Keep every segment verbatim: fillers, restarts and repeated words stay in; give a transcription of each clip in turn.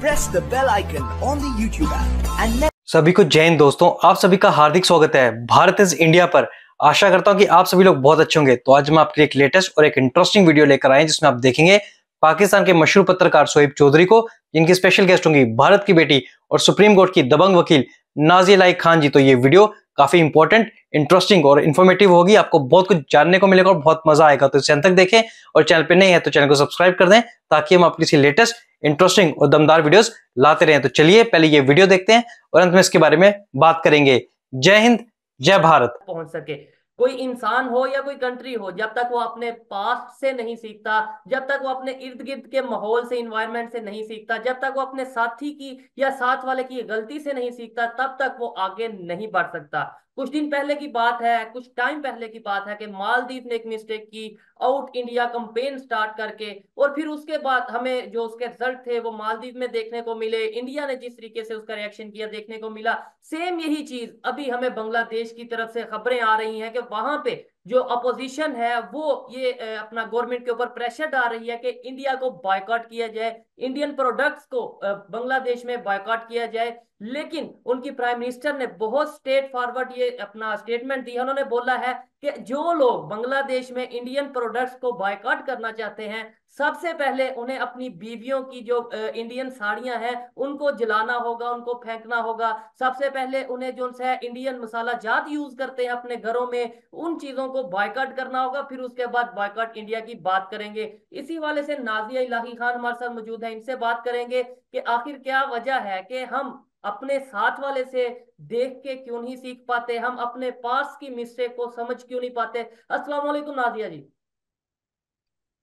press the bell icon on the YouTube app and सभी को जय हिंद दोस्तों, आप सभी का हार्दिक स्वागत है भारत इज इंडिया पर। आशा करता हूं कि आप सभी लोग बहुत अच्छे होंगे। तो आज हम आपके लिए एक लेटेस्ट और एक इंटरेस्टिंग वीडियो लेकर आए हैं जिसमें आप देखेंगे पाकिस्तान के मशहूर पत्रकार शोएब चौधरी को, जिनकी स्पेशल गेस्ट होंगी भारत की बेटी और सुप्रीम कोर्ट की दबंग वकील नाज़िया इलाही खान जी। तो ये वीडियो काफी इंपॉर्टेंट, इंटरेस्टिंग और इन्फॉर्मेटिव होगी। आपको बहुत कुछ जानने को मिलेगा और बहुत मजा आएगा। तो इसे अंत तक देखें और चैनल पे नए हैं तो चैनल को सब्सक्राइब कर दें ताकि हम आपके लेटेस्ट, इंटरेस्टिंग और दमदार वीडियोस लाते रहें। तो चलिए पहले ये वीडियो देखते हैं और अंत में इसके बारे में बात करेंगे। जय हिंद, जय भारत। पहुंच सके कोई इंसान हो या कोई कंट्री हो, जब तक वो अपने पास्ट से नहीं सीखता, जब तक वो अपने इर्द गिर्द के माहौल से, इन्वायरमेंट से नहीं सीखता, जब तक वो अपने साथी की या साथ वाले की गलती से नहीं सीखता, तब तक वो आगे नहीं बढ़ सकता। कुछ दिन पहले की बात है, कुछ टाइम पहले की बात है कि मालदीव ने एक मिस्टेक की, आउट इंडिया कंपेन स्टार्ट करके, और फिर उसके बाद हमें जो उसके रिजल्ट थे वो मालदीव में देखने को मिले। इंडिया ने जिस तरीके से उसका रिएक्शन किया देखने को मिला। सेम यही चीज अभी हमें बांग्लादेश की तरफ से खबरें आ रही हैं कि वहां पे जो अपोजिशन है वो ये अपना गवर्नमेंट के ऊपर प्रेशर डाल रही है कि इंडिया को बॉयकॉट किया जाए, इंडियन प्रोडक्ट्स को बांग्लादेश में बॉयकॉट किया जाए। लेकिन उनकी प्राइम मिनिस्टर ने बहुत स्ट्रेट फॉरवर्ड ये अपना स्टेटमेंट दिया। उन्होंने बोला है कि जो लोग बांग्लादेश में इंडियन प्रोडक्ट्स को बॉयकॉट करना चाहते हैं, सबसे पहले उन्हें अपनी बीवियों की जो इंडियन साड़ियां हैं उनको जलाना होगा, उनको फेंकना होगा। सबसे पहले उन्हें जो है इंडियन मसाला जात यूज करते हैं अपने घरों में, उन चीजों को बॉयकॉट करना होगा। फिर उसके बाद बॉयकॉट इंडिया की बात करेंगे। इसी वाले से नाज़िया इलाही खान हमारे साथ मौजूद है, इनसे बात करेंगे कि आखिर क्या वजह है कि हम अपने साथ वाले से देख के क्यों नहीं सीख पाते, हम अपने पास की मिस्टेक को समझ क्यों नहीं पाते। अस्सलाम वालेकुम नाज़िया जी।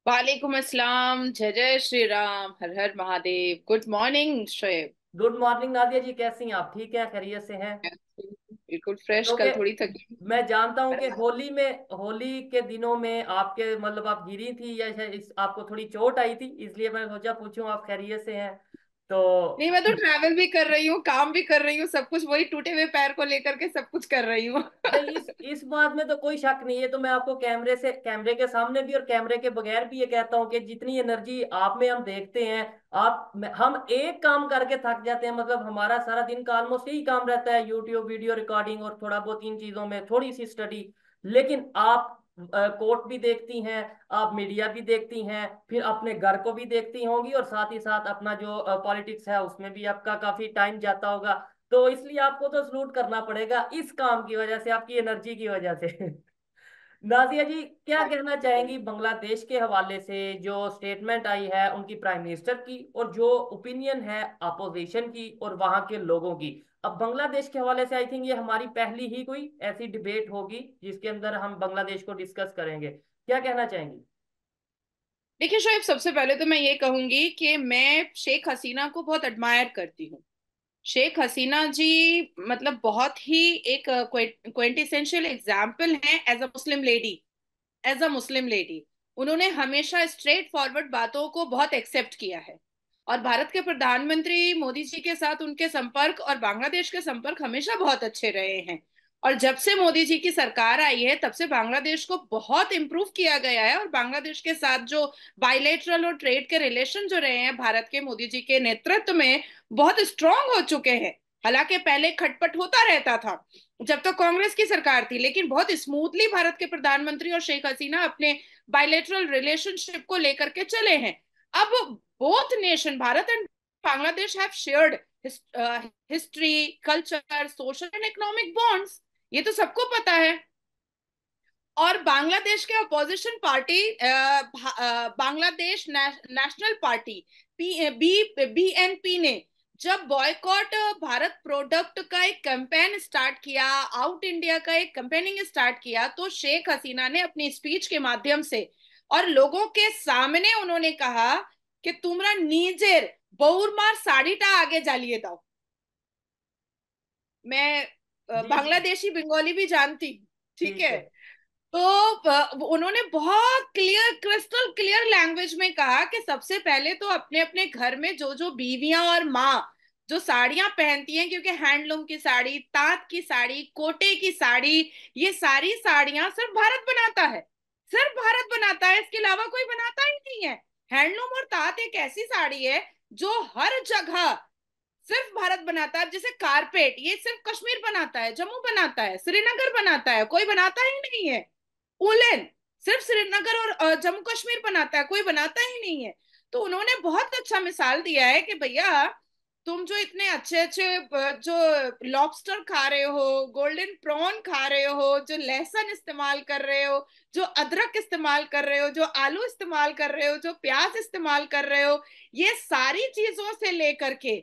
वालेकुम अस्सलाम, जय जय श्री राम, हर हर Mahadev. Good morning Shoaib. Good morning Nazia ji, कैसी हैं आप? ठीक है, खैरियत से हैं? बिल्कुल फ्रेश। कल थोड़ी थकी। मैं जानता हूँ कि होली में, होली के दिनों में आपके मतलब आप गिरी थी या आपको थोड़ी चोट आई थी, इसलिए मैंने सोचा पूछूं आप खैरियत से हैं। तो नहीं, मैं तो ट्रैवल भी कर रही हूँ, काम भी कर रही हूँ, सब कुछ वही टूटे हुए पैर को लेकर के सब कुछ कर रही हूँ। इस इस बात में तो कोई शक नहीं है। तो मैं आपको कैमरे से, कैमरे के सामने भी और कैमरे के बगैर भी ये कहता हूँ कि जितनी एनर्जी आप में हम देखते हैं, आप हम एक काम करके थक जाते हैं। मतलब हमारा सारा दिन का ऑलमोस्ट यही काम रहता है, यूट्यूब वीडियो रिकॉर्डिंग और थोड़ा बहुत इन चीजों में थोड़ी सी स्टडी। लेकिन आप कोर्ट भी देखती हैं, आप मीडिया भी देखती हैं, फिर अपने घर को भी देखती होंगी और साथ ही साथ अपना जो पॉलिटिक्स है उसमें भी आपका काफी टाइम जाता होगा। तो इसलिए आपको तो सलूट करना पड़ेगा इस काम की वजह से, आपकी एनर्जी की वजह से। नाज़िया जी, क्या कहना चाहेंगी बांग्लादेश के हवाले से जो स्टेटमेंट आई है उनकी प्राइम मिनिस्टर की, और जो ओपिनियन है अपोजिशन की और वहां के लोगों की? अब बांग्लादेश के हवाले से आई थिंक ये हमारी पहली ही कोई ऐसी डिबेट होगी जिसके अंदर हम बांग्लादेश को डिस्कस करेंगे। क्या कहना चाहेंगी? देखिए शोएब, सबसे पहले तो मैं ये कहूंगी कि मैं शेख हसीना को बहुत एडमायर करती हूँ। शेख हसीना जी मतलब बहुत ही एक क्विंटेसेंशियल एग्जाम्पल हैं as a Muslim lady, as a Muslim lady. उन्होंने हमेशा स्ट्रेट फॉरवर्ड बातों को बहुत एक्सेप्ट किया है और भारत के प्रधानमंत्री मोदी जी के साथ उनके संपर्क और बांग्लादेश के संपर्क हमेशा बहुत अच्छे रहे हैं। और जब से मोदी जी की सरकार आई है तब से बांग्लादेश को बहुत इम्प्रूव किया गया है और बांग्लादेश के साथ जो बायलैटरल और ट्रेड के रिलेशन जो रहे हैं भारत के मोदी जी के नेतृत्व में, बहुत स्ट्रांग हो चुके हैं। हालांकि पहले खटपट होता रहता था जब तक तो कांग्रेस की सरकार थी, लेकिन बहुत स्मूथली भारत के प्रधानमंत्री और शेख हसीना अपने बायलैटरल रिलेशनशिप को लेकर के चले हैं। अब both nation Bharat and Bangladesh have shared his, uh, history, culture, social and economic bonds, ये तो सबको पता है। और बांग्लादेश के opposition party Bangladesh national party B N P ने जब बॉयकॉट भारत प्रोडक्ट का एक कैंपेन स्टार्ट किया, आउट इंडिया का एक कैंपेनिंग स्टार्ट किया, तो शेख हसीना ने अपनी स्पीच के माध्यम से और लोगों के सामने उन्होंने कहा कि तुमरा नीजेर बहुरमार साड़ीटा आगे जालिए दाओ। मैं बांग्लादेशी बंगाली भी जानती, ठीक है? तो उन्होंने बहुत क्लियर, क्रिस्टल क्लियर लैंग्वेज में कहा कि सबसे पहले तो अपने अपने घर में जो जो बीवियां और माँ जो साड़ियां पहनती हैं, क्योंकि हैंडलूम की साड़ी, तात की साड़ी, कोटे की साड़ी, ये सारी साड़ियां सिर्फ भारत बनाता है, सिर्फ भारत बनाता है, इसके अलावा कोई बनाता ही नहीं है। हैंडलूम और तात एक ऐसी साड़ी है जो हर जगह सिर्फ भारत बनाता है, जैसे कारपेट ये सिर्फ कश्मीर बनाता है, जम्मू बनाता है, श्रीनगर बनाता है, कोई बनाता ही नहीं है। उलन सिर्फ श्रीनगर और जम्मू कश्मीर बनाता है, कोई बनाता ही नहीं है। तो उन्होंने बहुत अच्छा मिसाल दिया है कि भैया तुम जो इतने अच्छे अच्छे जो लॉबस्टर खा रहे हो, गोल्डन प्रॉन खा रहे हो, जो लहसुन इस्तेमाल कर रहे हो, जो अदरक इस्तेमाल कर रहे हो, जो आलू इस्तेमाल कर रहे हो, जो प्याज इस्तेमाल कर रहे हो, ये सारी चीजों से लेकर के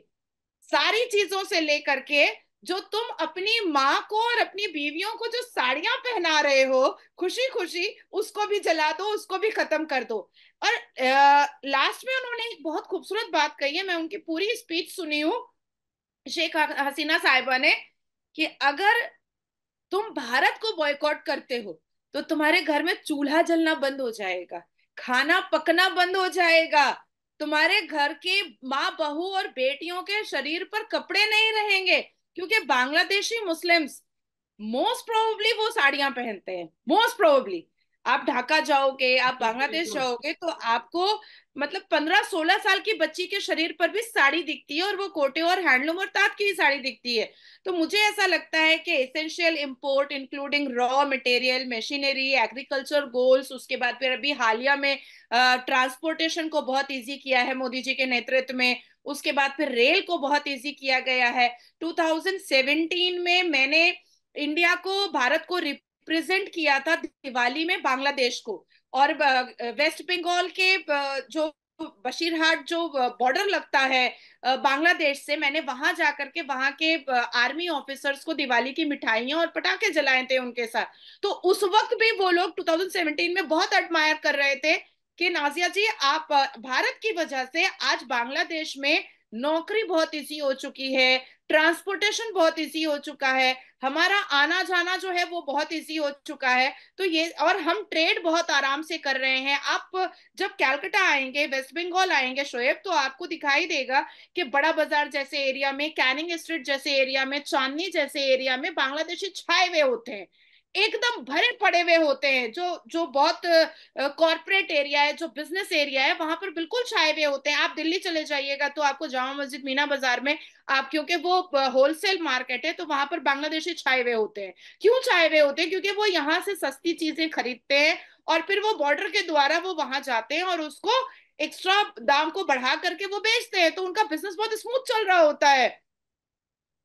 सारी चीजों से लेकर के जो तुम अपनी माँ को और अपनी बीवियों को जो साड़ियां पहना रहे हो खुशी खुशी, उसको भी जला दो, उसको भी खत्म कर दो। और आ, लास्ट में उन्होंने एक बहुत खूबसूरत बात कही है, मैं उनकी पूरी स्पीच सुनी हूँ शेख हसीना साहिबा ने, कि अगर तुम भारत को बॉयकॉट करते हो तो तुम्हारे घर में चूल्हा जलना बंद हो जाएगा, खाना पकना बंद हो जाएगा, तुम्हारे घर के माँ बहू और बेटियों के शरीर पर कपड़े नहीं रहेंगे, क्योंकि बांग्लादेशी मुस्लिम्स मोस्ट प्रोबेबली वो साड़ियां पहनते हैं। मोस्ट प्रोबेबली आप ढाका जाओगे, आप बांग्लादेश जाओगे तो आपको मतलब पंद्रह सोलह साल की बच्ची के शरीर पर भी साड़ी दिखती है, और वो कोटे और हैंडलूम और तात की ही साड़ी दिखती है। तो मुझे ऐसा लगता है कि essential import including raw material, machinery, agriculture goals, उसके बाद फिर अभी हालिया में ट्रांसपोर्टेशन को बहुत ईजी किया है मोदी जी के नेतृत्व में, उसके बाद फिर रेल को बहुत ईजी किया गया है। टू थाउजेंड सेवेंटीन में मैंने इंडिया को, भारत को प्रेजेंट किया था दिवाली में बांग्लादेश को, और वेस्ट बंगाल के जो बशीरहाट जो बॉर्डर लगता है बांग्लादेश से, मैंने वहां जाकर के वहां के आर्मी ऑफिसर्स को दिवाली की मिठाइयां और पटाखे जलाए थे उनके साथ। तो उस वक्त भी वो लोग टू थाउजेंड सेवेंटीन में बहुत एडमायर कर रहे थे कि नाजिया जी आप, भारत की वजह से आज बांग्लादेश में नौकरी बहुत इजी हो चुकी है, ट्रांसपोर्टेशन बहुत इजी हो चुका है, हमारा आना जाना जो है वो बहुत इजी हो चुका है, तो ये, और हम ट्रेड बहुत आराम से कर रहे हैं। आप जब कलकत्ता आएंगे, वेस्ट बंगाल आएंगे शोएब, तो आपको दिखाई देगा कि बड़ा बाजार जैसे एरिया में, कैनिंग स्ट्रीट जैसे एरिया में, चांदनी जैसे एरिया में बांग्लादेशी छाए हुए होते हैं, एकदम भरे पड़े हुए होते हैं। जो जो बहुत कॉर्पोरेट एरिया है, जो बिजनेस एरिया है, वहां पर बिल्कुल छाए हुए होते हैं। आप दिल्ली चले जाइएगा तो आपको जामा मस्जिद, मीना बाजार में आप, क्योंकि वो होलसेल मार्केट है तो वहां पर बांग्लादेशी छाए हुए होते हैं। क्यों छाए हुए होते हैं? क्योंकि वो यहाँ से सस्ती चीजें खरीदते हैं और फिर वो बॉर्डर के द्वारा वो वहां जाते हैं और उसको एक्स्ट्रा दाम को बढ़ा करके वो बेचते हैं, तो उनका बिजनेस बहुत स्मूथ चल रहा होता है।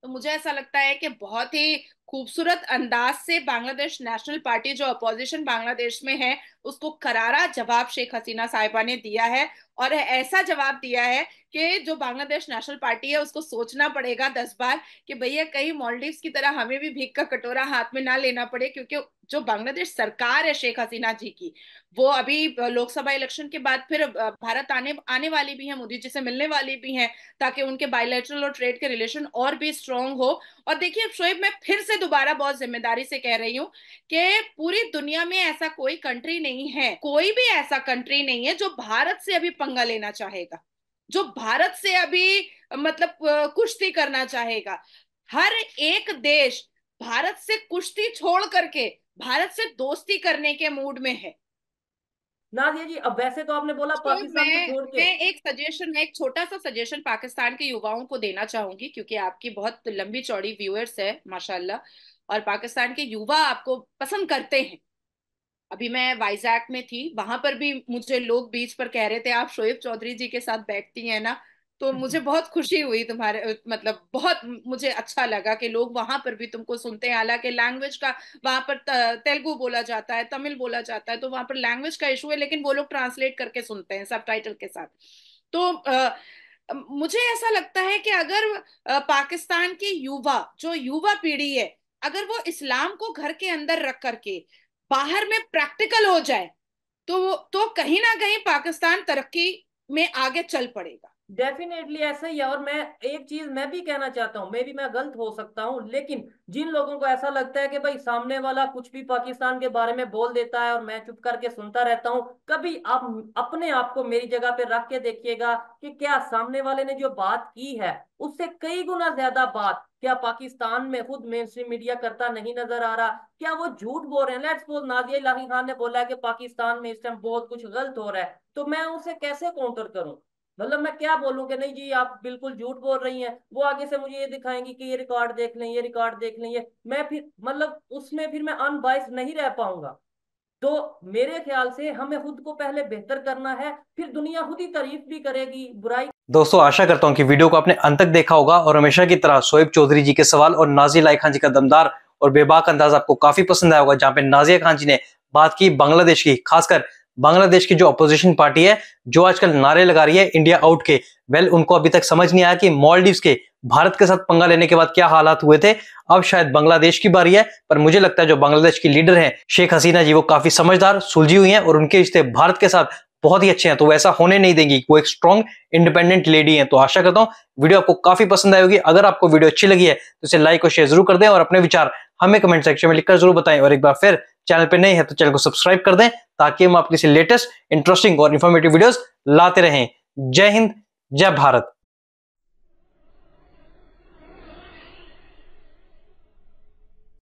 तो मुझे ऐसा लगता है कि बहुत ही खूबसूरत अंदाज से बांग्लादेश नेशनल पार्टी जो अपोजिशन बांग्लादेश में है, उसको करारा जवाब शेख हसीना साहिबा ने दिया है, और ऐसा जवाब दिया है कि जो बांग्लादेश नेशनल पार्टी है उसको सोचना पड़ेगा दस बार कि भैया कहीं मालदीव्स की तरह हमें भी भीख का कटोरा हाथ में ना लेना पड़े, क्योंकि जो बांग्लादेश सरकार है शेख हसीना जी की, वो अभी लोकसभा इलेक्शन के बाद फिर भारत आने आने वाली भी है, मोदी जी से मिलने वाली भी है, ताकि उनके बायलैटरल और ट्रेड के रिलेशन और भी स्ट्रांग हो। और देखिए शोएब, मैं फिर से दोबारा बहुत जिम्मेदारी से कह रही हूँ कि पूरी दुनिया में ऐसा कोई कंट्री नहीं है, कोई भी ऐसा कंट्री नहीं है जो भारत से अभी पंगा लेना चाहेगा, जो भारत से अभी मतलब कुश्ती करना चाहेगा। हर एक देश भारत से कुश्ती छोड़ करके भारत से दोस्ती करने के मूड में है। नाजिया जी, अब वैसे तो आपने बोला पाकिस्तान को छोड़ के, मैं एक सजेशन, मैं एक छोटा सा सजेशन पाकिस्तान के युवाओं को देना चाहूंगी, क्योंकि आपकी बहुत लंबी चौड़ी व्यूअर्स है माशाल्लाह, और पाकिस्तान के युवा आपको पसंद करते हैं। अभी मैं वाइजैक में थी, वहां पर भी मुझे लोग बीच पर कह रहे थे आप शोएब चौधरी जी के साथ बैठती हैं ना, तो मुझे बहुत खुशी हुई तुम्हारे, मतलब बहुत मुझे अच्छा लगा कि लोग वहां पर भी तुमको सुनते हैं। हालांकि लैंग्वेज का, वहां पर तेलुगु बोला जाता है, तमिल बोला जाता है, तो वहां पर लैंग्वेज का इशू है, लेकिन वो लोग ट्रांसलेट करके सुनते हैं सबटाइटल के साथ। तो आ, मुझे ऐसा लगता है कि अगर आ, पाकिस्तान के युवा, जो युवा पीढ़ी है, अगर वो इस्लाम को घर के अंदर रख करके बाहर में प्रैक्टिकल हो जाए तो तो कहीं ना कहीं पाकिस्तान तरक्की में आगे चल पड़ेगा। डेफिनेटली ऐसा ही है। और मैं एक चीज मैं भी कहना चाहता हूँ, मैं भी मैं गलत हो सकता हूँ, लेकिन जिन लोगों को ऐसा लगता है कि भाई सामने वाला कुछ भी पाकिस्तान के बारे में बोल देता है और मैं चुप करके सुनता रहता हूँ, कभी आप अपने आप को मेरी जगह पे रख के देखिएगा कि क्या सामने वाले ने जो बात की है उससे कई गुना ज्यादा बात क्या पाकिस्तान में खुद मेन स्ट्रीम मीडिया करता नहीं नजर आ रहा? क्या वो झूठ बोल रहे हैं? लेट्स सपोज नाजिया इलाही खान ने बोला है कि पाकिस्तान में इस टाइम बहुत कुछ गलत हो रहा है, तो मैं उसे कैसे काउंटर करूं? मतलब मैं क्या बोलूँ कि नहीं जी आप बिल्कुल झूठ बोल रही हैं, वो आगे से मुझे ये दिखाएंगी कि ये रिकॉर्ड देख लें, ये रिकॉर्ड देख लें, ये मैं फिर मतलब उसमें फिर मैं अनबायस नहीं रह पाऊंगा। तो मेरे ख्याल से हमें खुद को पहले बेहतर करना है, फिर दुनिया खुद ही तारीफ भी करेगी बुराई। दोस्तों आशा करता हूँ कि वीडियो को आपने अंत तक देखा होगा और हमेशा की तरह शोएब चौधरी जी के सवाल और नाज़िया इलाही खान जी का दमदार और बेबाक अंदाज आपको काफी पसंद आया होगा, जहाँ पे नाज़िया खान जी ने बात की बांग्लादेश की, खासकर बांग्लादेश की जो अपोजिशन पार्टी है जो आजकल नारे लगा रही है इंडिया आउट के। वेल उनको अभी तक समझ नहीं आया कि मालदीव्स के भारत के साथ पंगा लेने के बाद क्या हालात हुए थे, अब शायद बांग्लादेश की बारी है। पर मुझे लगता है जो बांग्लादेश की लीडर हैं शेख हसीना जी वो काफी समझदार सुलझी हुई हैं और उनके रिश्ते भारत के साथ बहुत ही अच्छे हैं, तो वैसा होने नहीं देंगी, वो एक स्ट्रॉन्ग इंडिपेंडेंट लेडी हैं। तो आशा करता हूँ वीडियो आपको काफी पसंद आई होगी। अगर आपको वीडियो अच्छी लगी है तो इसे लाइक और शेयर जरूर कर दें और अपने विचार हमें कमेंट सेक्शन में लिखकर जरूर बताएं, और एक बार फिर चैनल पे नए हैं तो चैनल को सब्सक्राइब कर दें ताकि हम आपके लिए लेटेस्ट इंटरेस्टिंग और इन्फॉर्मेटिव वीडियोस लाते रहें। जय हिंद, जय भारत।